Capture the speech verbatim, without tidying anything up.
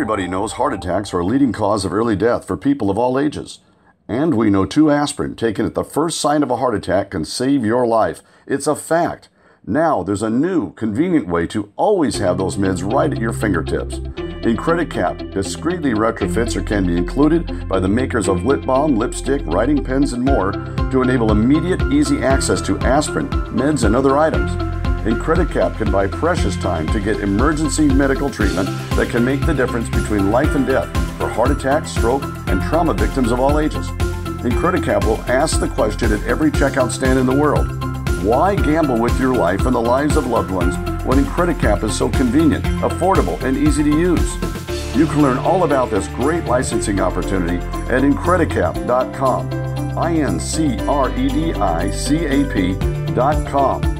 Everybody knows heart attacks are a leading cause of early death for people of all ages. And we know two aspirin taken at the first sign of a heart attack can save your life. It's a fact. Now there's a new, convenient way to always have those meds right at your fingertips. Incredicap discreetly retrofits or can be included by the makers of lip balm, lipstick, writing pens, and more to enable immediate, easy access to aspirin, meds, and other items. Incredicap can buy precious time to get emergency medical treatment that can make the difference between life and death for heart attacks, stroke, and trauma victims of all ages. Incredicap will ask the question at every checkout stand in the world. Why gamble with your life and the lives of loved ones when Incredicap is so convenient, affordable, and easy to use? You can learn all about this great licensing opportunity at Incredicap dot com. I N C R E D I C A P dot com.